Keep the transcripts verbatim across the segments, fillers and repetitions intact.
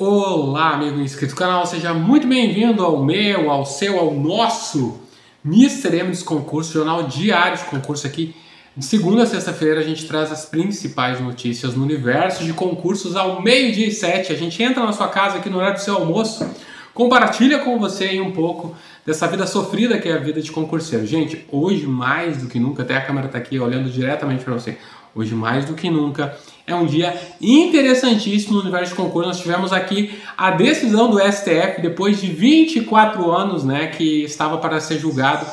Olá, amigo inscrito no canal, seja muito bem-vindo ao meu, ao seu, ao nosso Mister M dos Concursos, jornal diário de concurso aqui. De segunda a sexta-feira a gente traz as principais notícias no universo de concursos ao meio-dia e sete. A gente entra na sua casa aqui no horário do seu almoço, compartilha com você aí um pouco dessa vida sofrida que é a vida de concurseiro. Gente, hoje mais do que nunca, até a câmera está aqui olhando diretamente para você, hoje mais do que nunca é um dia interessantíssimo no universo de concurso. Nós tivemos aqui a decisão do S T F, depois de vinte e quatro anos, né, que estava para ser julgado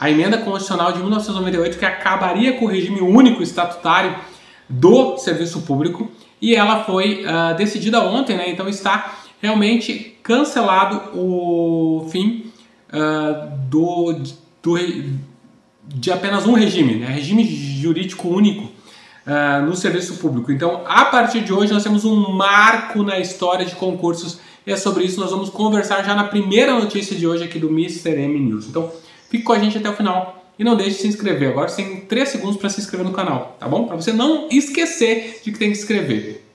a emenda constitucional de mil novecentos e noventa e oito, que acabaria com o regime único estatutário do serviço público, e ela foi uh, decidida ontem, né? Então está realmente cancelado o fim uh, do, do, de apenas um regime, né? Regime jurídico único Uh, no serviço público. Então, a partir de hoje, nós temos um marco na história de concursos, e é sobre isso nós vamos conversar já na primeira notícia de hoje aqui do Mister M News. Então, fique com a gente até o final e não deixe de se inscrever. Agora você tem três segundos para se inscrever no canal, tá bom? Para você não esquecer de que tem que se inscrever.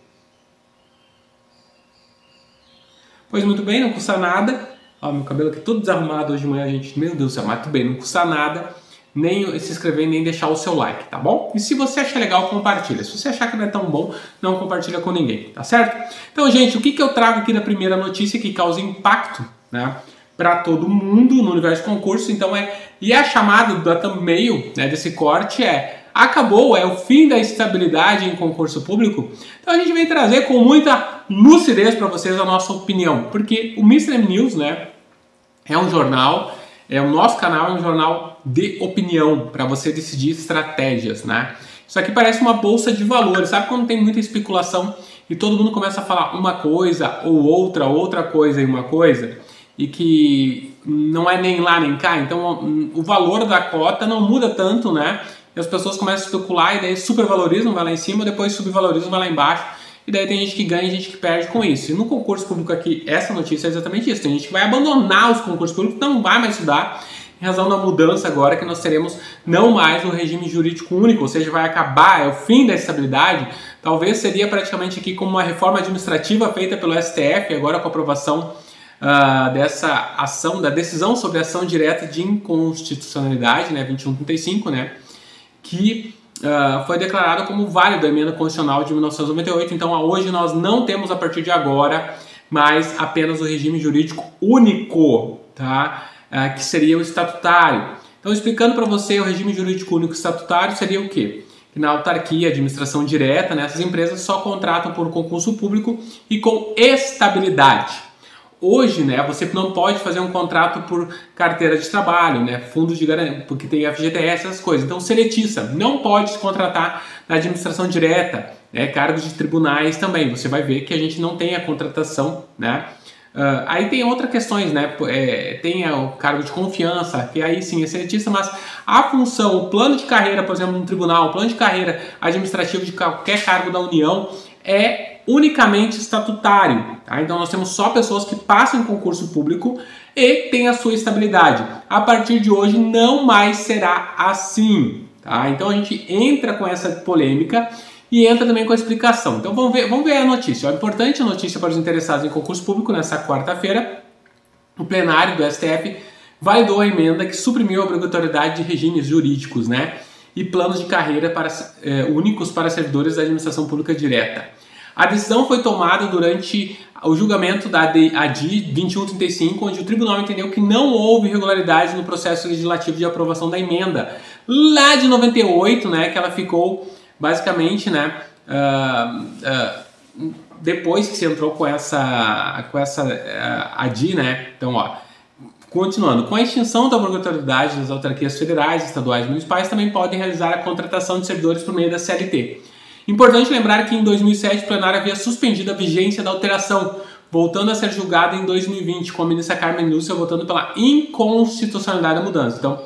Pois muito bem, não custa nada. Ó, meu cabelo aqui todo desarrumado hoje de manhã, gente. Meu Deus do céu, mas tudo bem, não custa nada. Nem se inscrever, nem deixar o seu like, tá bom? E se você achar legal, compartilha. Se você achar que não é tão bom, não compartilha com ninguém, tá certo? Então, gente, o que, que eu trago aqui na primeira notícia que causa impacto, né, para todo mundo no universo de concurso? Então, é... E a chamada da thumbnail, né, desse corte é... Acabou, é o fim da estabilidade em concurso público. Então, a gente vem trazer com muita lucidez para vocês a nossa opinião. Porque o Mister M News, né, é um jornal... É, o nosso canal é um jornal de opinião, para você decidir estratégias, né? Isso aqui parece uma bolsa de valores, sabe quando tem muita especulação e todo mundo começa a falar uma coisa ou outra, outra coisa e uma coisa, e que não é nem lá nem cá? Então o valor da cota não muda tanto, né? E as pessoas começam a especular e daí supervalorizam, vai lá em cima, depois subvalorizam, vai lá embaixo, e daí tem gente que ganha e gente que perde com isso. E no concurso público aqui, essa notícia é exatamente isso. Tem gente que vai abandonar os concursos públicos, não vai mais estudar, em razão da mudança agora que nós teremos não mais um regime jurídico único, ou seja, vai acabar, é o fim da estabilidade. Talvez seria praticamente aqui como uma reforma administrativa feita pelo S T F, agora com a aprovação uh, dessa ação, da decisão sobre a ação direta de inconstitucionalidade, né, vinte e um trinta e cinco, né, que... Uh, foi declarada como válida a emenda constitucional de mil novecentos e noventa e oito. Então, hoje nós não temos, a partir de agora, mais apenas o regime jurídico único, tá? Uh, que seria o estatutário. Então, explicando para você, o regime jurídico único estatutário seria o quê? Que na autarquia, administração direta, né, essas empresas só contratam por concurso público e com estabilidade. Hoje, né, você não pode fazer um contrato por carteira de trabalho, né, fundo de garantia, porque tem F G T S, essas coisas. Então, seletista, não pode se contratar na administração direta, né, cargos de tribunais também. Você vai ver que a gente não tem a contratação, né. Uh, aí tem outras questões, né, é, tem o cargo de confiança, que aí sim é seletista, mas a função, o plano de carreira, por exemplo, no tribunal, o plano de carreira administrativo de qualquer cargo da União é unicamente estatutário, tá? Então nós temos só pessoas que passam em concurso público e têm a sua estabilidade. A partir de hoje não mais será assim, tá? Então a gente entra com essa polêmica e entra também com a explicação. Então vamos ver, vamos ver a notícia. É importante a notícia para os interessados em concurso público. Nessa quarta-feira, o plenário do S T F validou a emenda que suprimiu a obrigatoriedade de regimes jurídicos, né, e planos de carreira para, é, únicos para servidores da administração pública direta. A decisão foi tomada durante o julgamento da A D I vinte e um trinta e cinco, onde o tribunal entendeu que não houve irregularidade no processo legislativo de aprovação da emenda lá de noventa e oito, né, que ela ficou basicamente, né, uh, uh, depois que se entrou com essa, com essa uh, A D I, né. Então, ó, continuando, com a extinção da obrigatoriedade das autarquias federais, estaduais e municipais também podem realizar a contratação de servidores por meio da C L T. Importante lembrar que em dois mil e sete o plenário havia suspendido a vigência da alteração, voltando a ser julgada em dois mil e vinte, com a ministra Carmen Lúcia votando pela inconstitucionalidade da mudança. Então,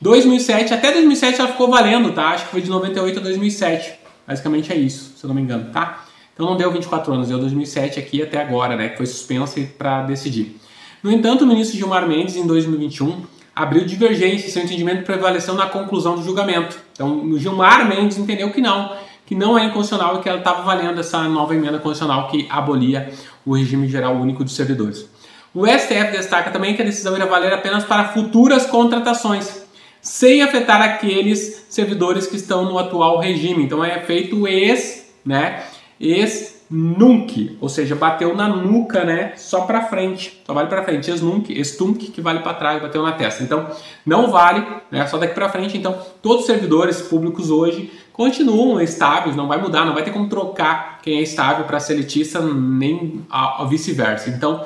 dois mil e sete, até dois mil e sete ela ficou valendo, tá? Acho que foi de noventa e oito a dois mil e sete. Basicamente é isso, se eu não me engano, tá? Então não deu vinte e quatro anos, deu dois mil e sete aqui até agora, né? Que foi suspensa para decidir. No entanto, o ministro Gilmar Mendes, em dois mil e vinte e um, abriu divergência e seu entendimento prevaleceu na conclusão do julgamento. Então, o Gilmar Mendes entendeu que não, que não é inconstitucional e que ela estava valendo essa nova emenda constitucional que abolia o regime geral único dos servidores. O S T F destaca também que a decisão irá valer apenas para futuras contratações, sem afetar aqueles servidores que estão no atual regime. Então é feito ex, né? Ex nunc, ou seja, bateu na nuca, né? Só para frente, só vale para frente. Ex nunc, ex tunc, que vale para trás, bateu na testa. Então não vale, né? Só daqui para frente. Então todos os servidores públicos hoje continuam estáveis, não vai mudar, não vai ter como trocar quem é estável para seletista nem a, a vice-versa. Então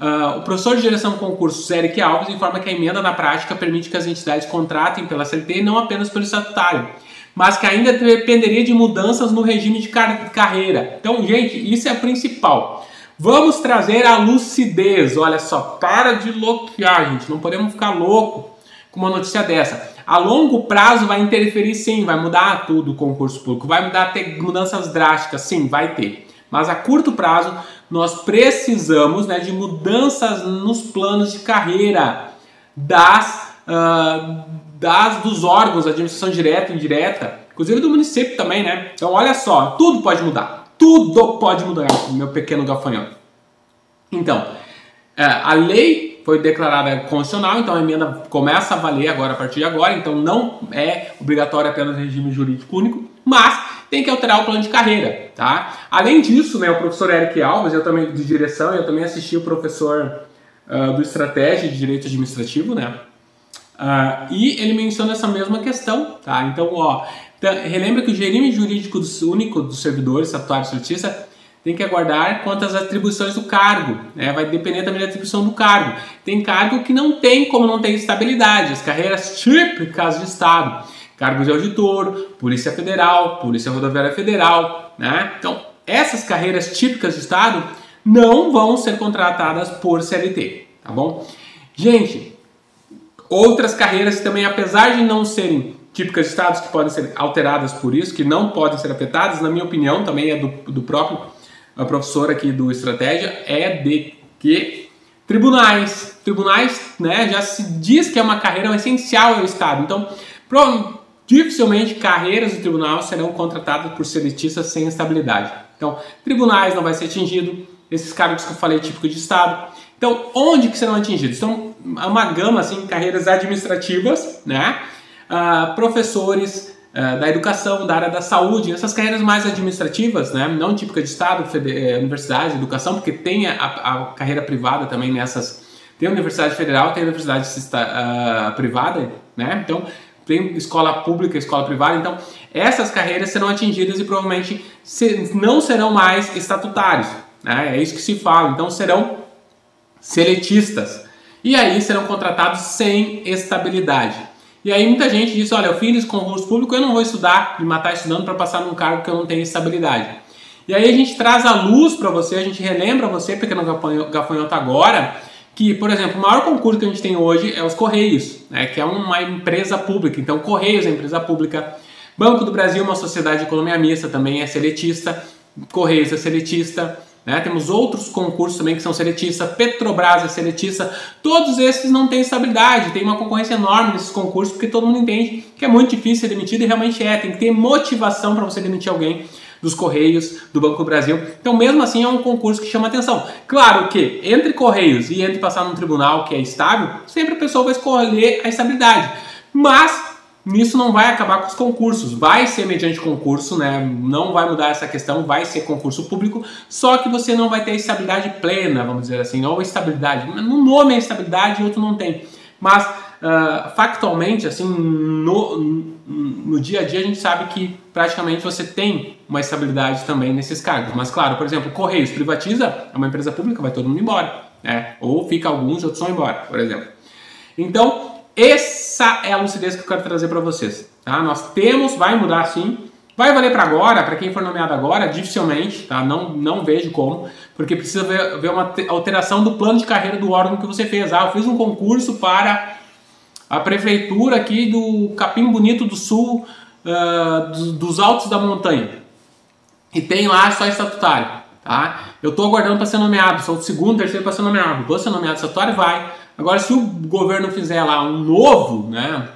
Uh, o professor de direção de concursos, Eric Alves, informa que a emenda na prática permite que as entidades contratem pela C L T e não apenas pelo estatutário, mas que ainda dependeria de mudanças no regime de car carreira. Então, gente, isso é principal. Vamos trazer a lucidez. Olha só, para de louquear, gente. Não podemos ficar louco com uma notícia dessa. A longo prazo vai interferir, sim, vai mudar tudo o concurso público, vai mudar até mudanças drásticas, sim, vai ter. Mas a curto prazo nós precisamos, né, de mudanças nos planos de carreira das, uh, das dos órgãos, da administração direta e indireta, inclusive do município também, né? Então olha só, tudo pode mudar, tudo pode mudar, meu pequeno gafanhoto. Então, a lei foi declarada constitucional, então a emenda começa a valer agora a partir de agora, então não é obrigatório apenas regime jurídico único, mas tem que alterar o plano de carreira, tá? Além disso, né, o professor Eric Alves, eu também de direção, eu também assisti o professor uh, do Estratégia de Direito Administrativo, né? Uh, e ele menciona essa mesma questão, tá? Então, ó, relembra que o regime jurídico do, único dos servidores, estatutário e seletista, tem que aguardar quanto às atribuições do cargo, né? Vai depender também da atribuição do cargo. Tem cargo que não tem, como não tem estabilidade, as carreiras típicas de Estado. Cargos de auditor, Polícia Federal, Polícia Rodoviária Federal, né? Então, essas carreiras típicas de Estado não vão ser contratadas por C L T, tá bom? Gente, outras carreiras também, apesar de não serem típicas de Estado, que podem ser alteradas por isso, que não podem ser afetadas, na minha opinião, também é do, do próprio professor aqui do Estratégia, é de que... Tribunais, tribunais, né, já se diz que é uma carreira essencial ao Estado, então... Pro, dificilmente carreiras do tribunal serão contratadas por seletistas sem estabilidade. Então, tribunais não vai ser atingido, esses cargos que eu falei típico de Estado. Então, onde que serão atingidos? Então, uma gama, assim, carreiras administrativas, né? Uh, professores uh, da educação, da área da saúde, essas carreiras mais administrativas, né? Não típicas de Estado, universidade, educação, porque tem a, a carreira privada também nessas... Tem a universidade federal, tem a universidade uh, privada, né? Então... Tem escola pública, escola privada, então essas carreiras serão atingidas e provavelmente não serão mais estatutários, né? É isso que se fala, então serão seletistas. E aí serão contratados sem estabilidade. E aí muita gente diz, olha, eu fiz esse concurso público, eu não vou estudar, me matar estudando para passar num cargo que eu não tenho estabilidade. E aí a gente traz a luz para você, a gente relembra você, pequeno gafanhoto, agora... Que, por exemplo, o maior concurso que a gente tem hoje é os Correios, né, que é uma empresa pública. Então, Correios é empresa pública. Banco do Brasil, uma sociedade de economia mista, também é seletista. Correios é seletista. Né? Temos outros concursos também que são seletistas. Petrobras é seletista. Todos esses não têm estabilidade. Tem uma concorrência enorme nesses concursos, porque todo mundo entende que é muito difícil ser demitido, e realmente é. Tem que ter motivação para você demitir alguém dos Correios, do Banco do Brasil. Então, mesmo assim, é um concurso que chama atenção. Claro que, entre Correios e entre passar num tribunal que é estável, sempre a pessoa vai escolher a estabilidade. Mas, nisso não vai acabar com os concursos. Vai ser mediante concurso, né? Não vai mudar essa questão, vai ser concurso público, só que você não vai ter estabilidade plena, vamos dizer assim, ou estabilidade. No nome é estabilidade e outro não tem. Mas, uh, factualmente, assim, no... no dia a dia a gente sabe que praticamente você tem uma estabilidade também nesses cargos, mas claro, por exemplo, Correios privatiza, é uma empresa pública, vai todo mundo embora, né? Ou fica alguns, outros vão embora, por exemplo. Então, essa é a lucidez que eu quero trazer para vocês, tá? Nós temos, vai mudar sim, vai valer para agora, para quem for nomeado agora, dificilmente, tá? Não, não vejo como, porque precisa ver, ver uma alteração do plano de carreira do órgão que você fez. Ah, eu fiz um concurso para... a prefeitura aqui do Capim Bonito do Sul, uh, dos, dos Altos da Montanha. E tem lá só estatutário, tá? Eu tô aguardando para ser nomeado, sou o segundo, terceiro para ser nomeado. Vou ser nomeado estatutário, vai. Agora, se o governo fizer lá um novo, né,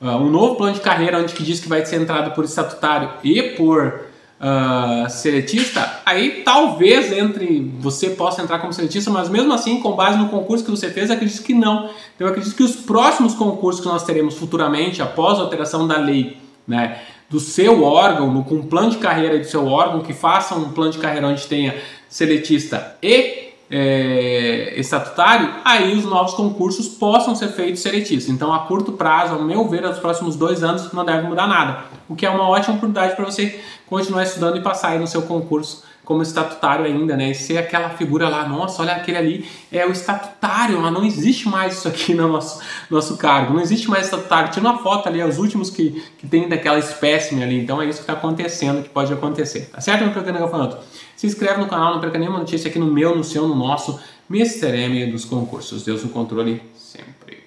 uh, um novo plano de carreira, onde que diz que vai ser entrado por estatutário e por uh, seletista, aí talvez entre você possa entrar como seletista, mas mesmo assim, com base no concurso que você fez, acredito que não. Então, eu acredito que os próximos concursos que nós teremos futuramente, após a alteração da lei, né, do seu órgão, no, com um plano de carreira do seu órgão, que faça um plano de carreira onde tenha seletista e é, estatutário, aí os novos concursos possam ser feitos seletistas. Então, a curto prazo, ao meu ver, nos próximos dois anos não deve mudar nada, o que é uma ótima oportunidade para você continuar estudando e passar aí no seu concurso como estatutário ainda, né? E ser aquela figura lá, nossa, olha aquele ali, é o estatutário, mas não existe mais isso aqui no nosso, nosso cargo, não existe mais estatutário, tira uma foto ali, é os últimos que, que tem daquela espécime ali, então é isso que está acontecendo, que pode acontecer, tá certo, meu querido falando? Se inscreve no canal, não perca nenhuma notícia aqui no meu, no seu, no nosso, Mister M dos Concursos, Deus no controle sempre.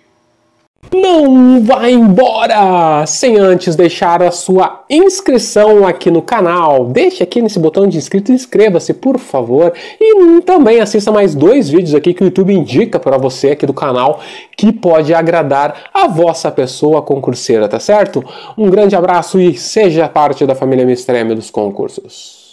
Não vai embora sem antes deixar a sua inscrição aqui no canal. Deixe aqui nesse botão de inscrito, inscreva-se, por favor. E também assista mais dois vídeos aqui que o YouTube indica para você aqui do canal que pode agradar a vossa pessoa concurseira, tá certo? Um grande abraço e seja parte da família Mister M dos Concursos.